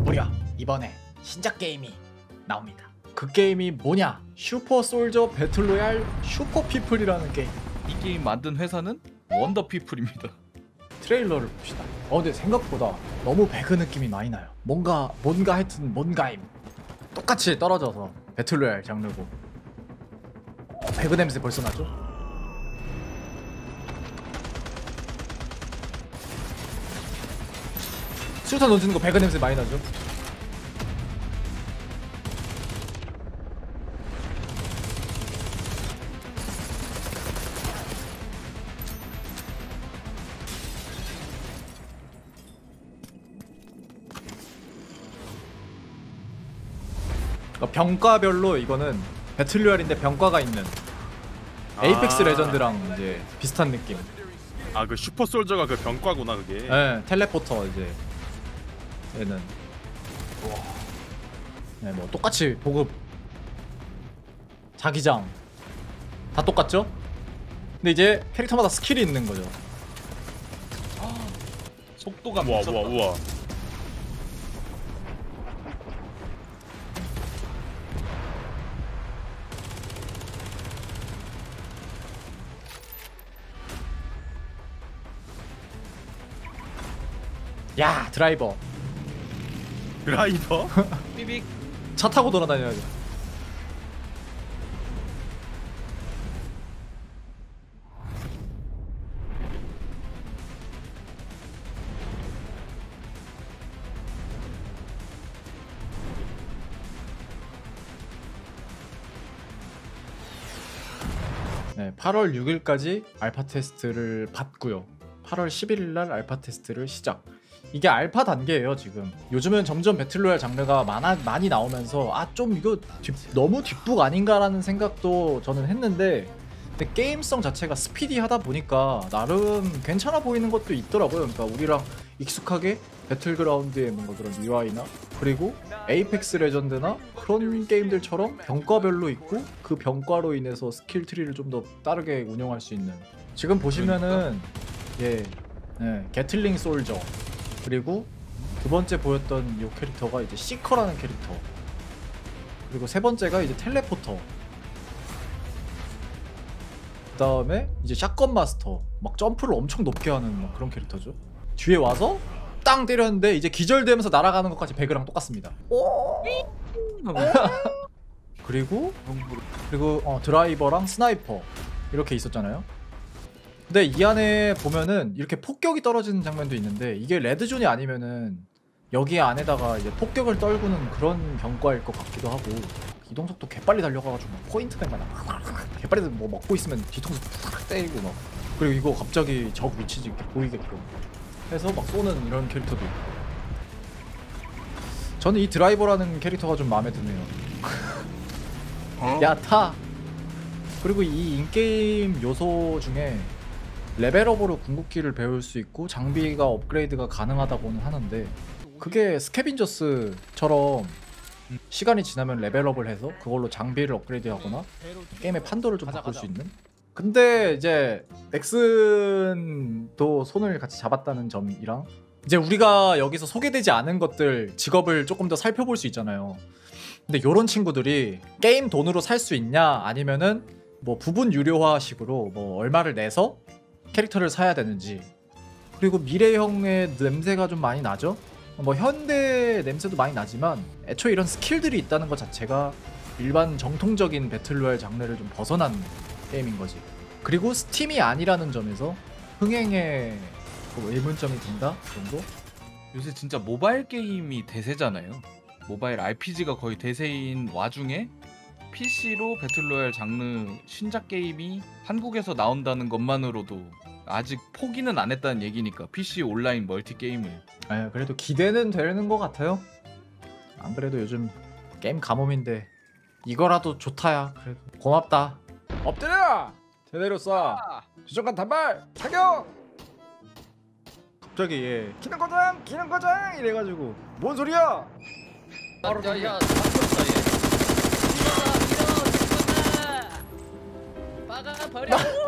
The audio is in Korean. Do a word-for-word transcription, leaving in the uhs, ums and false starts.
무려 이번에 신작 게임이 나옵니다. 그 게임이 뭐냐? 슈퍼 솔저 배틀로얄 슈퍼피플이라는 게임. 이 게임 만든 회사는 원더피플입니다. 트레일러를 봅시다. 어 근데 생각보다 너무 배그 느낌이 많이 나요. 뭔가 뭔가 하여튼 뭔가임. 똑같이 떨어져서 배틀로얄 장르고. 어, 배그 냄새 벌써 나죠? 수류탄 던지는 거 배그 냄새 많이 나죠? 병과별로 이거는 배틀로얄인데 병과가 있는 아 에이펙스 레전드랑 이제 비슷한 느낌. 아 그 슈퍼솔저가 그 병과구나 그게. 네 텔레포터 이제 얘는. 네 뭐 똑같이 보급 자기장 다 똑같죠? 근데 이제 캐릭터마다 스킬이 있는 거죠. 아, 속도가 미쳤다. 우와 우와 우와. 야 드라이버 드라이버? 삐빅 차 타고 돌아다녀야죠. 네, 팔월 육일까지 알파 테스트를 받고요. 팔월 십일일날 알파 테스트를 시작. 이게 알파 단계예요 지금. 요즘은 점점 배틀로얄 장르가 많아, 많이 나오면서 아 좀 이거 뒷, 너무 뒷북 아닌가라는 생각도 저는 했는데, 근데 게임성 자체가 스피디하다 보니까 나름 괜찮아 보이는 것도 있더라고요. 그러니까 우리랑 익숙하게 배틀그라운드의 뭔가 그런 유아이나 그리고 에이펙스 레전드나 그런 게임들처럼 병과별로 있고 그 병과로 인해서 스킬 트리를 좀 더 따르게 운영할 수 있는. 지금 보시면은 예, 예 게틀링 솔저. 그리고 두 번째 보였던 이 캐릭터가 이제 시커라는 캐릭터. 그리고 세 번째가 이제 텔레포터. 그 다음에 이제 샷건 마스터. 막 점프를 엄청 높게 하는 막 그런 캐릭터죠. 뒤에 와서 땅 때렸는데 이제 기절되면서 날아가는 것까지 배그랑 똑같습니다. 그리고 그리고 어, 드라이버랑 스나이퍼 이렇게 있었잖아요. 근데 이 안에 보면은 이렇게 폭격이 떨어지는 장면도 있는데 이게 레드존이 아니면은 여기 안에다가 이제 폭격을 떨구는 그런 경과일 것 같기도 하고. 이동속도 개빨리 달려가가지고 막 포인트백 막 개빨리 뭐 먹고 있으면 뒤통수 탁 때리고 막. 그리고 이거 갑자기 적 위치지 보이게끔 해서 막 쏘는 이런 캐릭터도 있고. 저는 이 드라이버라는 캐릭터가 좀 마음에 드네요. 야 타! 그리고 이 인게임 요소 중에 레벨업으로 궁극기를 배울 수 있고 장비가 업그레이드가 가능하다고는 하는데, 그게 스캐빈저스처럼 시간이 지나면 레벨업을 해서 그걸로 장비를 업그레이드하거나 게임의 판도를 좀 가자, 바꿀 가자. 수 있는. 근데 이제 넥슨도 손을 같이 잡았다는 점이랑 이제 우리가 여기서 소개되지 않은 것들 직업을 조금 더 살펴볼 수 있잖아요. 근데 요런 친구들이 게임 돈으로 살 수 있냐 아니면은 뭐 부분 유료화 식으로 뭐 얼마를 내서 캐릭터를 사야 되는지. 그리고 미래형의 냄새가 좀 많이 나죠? 뭐 현대의 냄새도 많이 나지만 애초에 이런 스킬들이 있다는 것 자체가 일반 정통적인 배틀로얄 장르를 좀 벗어난 게임인 거지. 그리고 스팀이 아니라는 점에서 흥행에 뭐 의문점이 든다? 정도? 요새 진짜 모바일 게임이 대세잖아요. 모바일 알피지가 거의 대세인 와중에 피씨로 배틀로얄 장르 신작 게임이 한국에서 나온다는 것만으로도 아직 포기는 안 했다는 얘기니까 피씨 온라인 멀티 게임을. 아 그래도 기대는 되는 것 같아요. 안 그래도 요즘 게임 가뭄인데 이거라도 좋다야. 그래도 고맙다. 엎드려! 제대로 쏴! 주정관 단발! 사격! 갑자기 얘 기능 고장! 기능 고장! 이래가지고 뭔 소리야! 바로 달려! 막아버려!